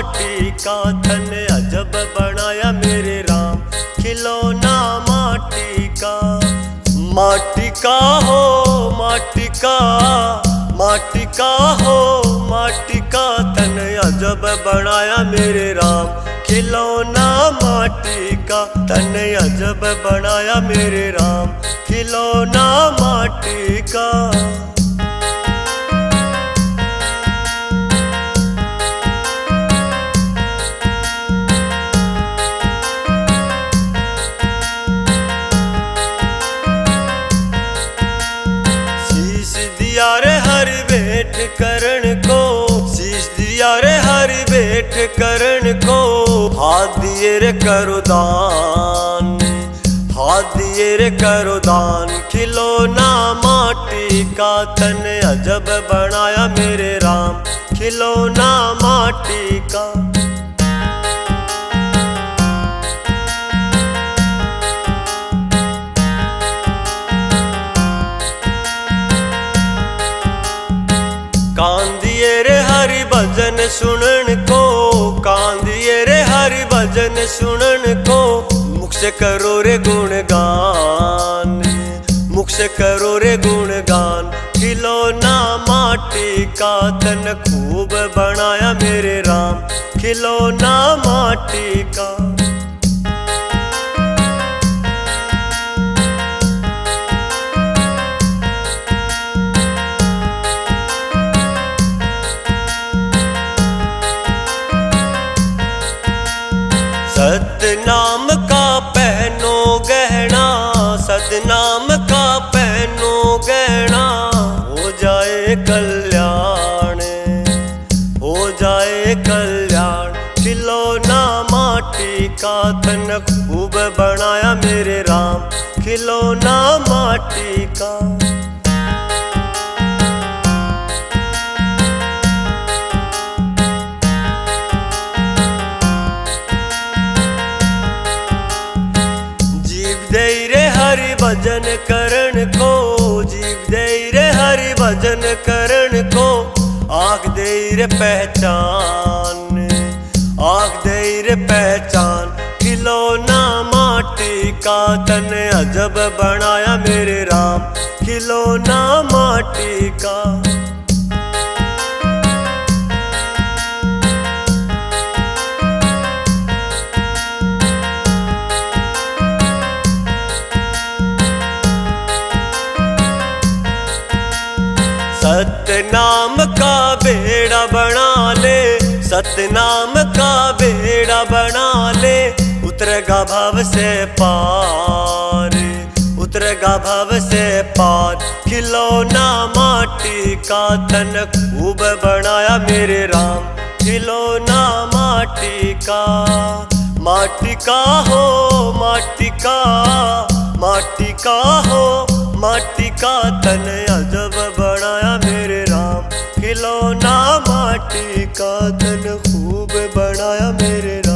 माटी का धन अजब बनाया मेरे राम। खिलौना माटी का, माटी का हो माटी का, माटी का हो माटी का धन अजब बनाया मेरे राम। खिलौना माटी का धन अजब बनाया मेरे राम। खिलौना माटी का। करण को शीश दिया रे हरि बेट करण को, हाथ दिए रे करो दान, हाथ दिए रे करो दान। खिलौना माटी का तन अजब बनाया मेरे राम। खिलौना माटी का। भजन सुनन को कांदिए रे हरि भजन सुनन को, मुख से करो रे गुणगान, मुख से करो रे गुणगान। खिलौना माटी का तन खूब बनाया मेरे राम। खिलौना माटी का। सतनाम का पहनो गहना, सतनाम का पहनो गहना, हो जाए कल्याण, हो जाए कल्याण। खिलौना माटी का धन खूब बनाया मेरे राम। खिलौना माटी का। भजन करण को जीव दे रे हरि भजन करण को, आँख दे रे पहचान, आँख दे रे पहचान। खिलौना माटी का तन अजब बनाया मेरे राम। खिलौना माटी का। सतनाम का बेड़ा बना ले, सतनाम का बेड़ा बना ले, उतरेगा भव से पार, उतरेगा भव से पार। खिलौना माटी का धन खूब बनाया मेरे राम। खिलौना माटी का। माटी का हो माटी का, माटी का हो माटी का तन अजब बनाया मेरे राम। खिलौना माटी का तन खूब बनाया मेरे राम।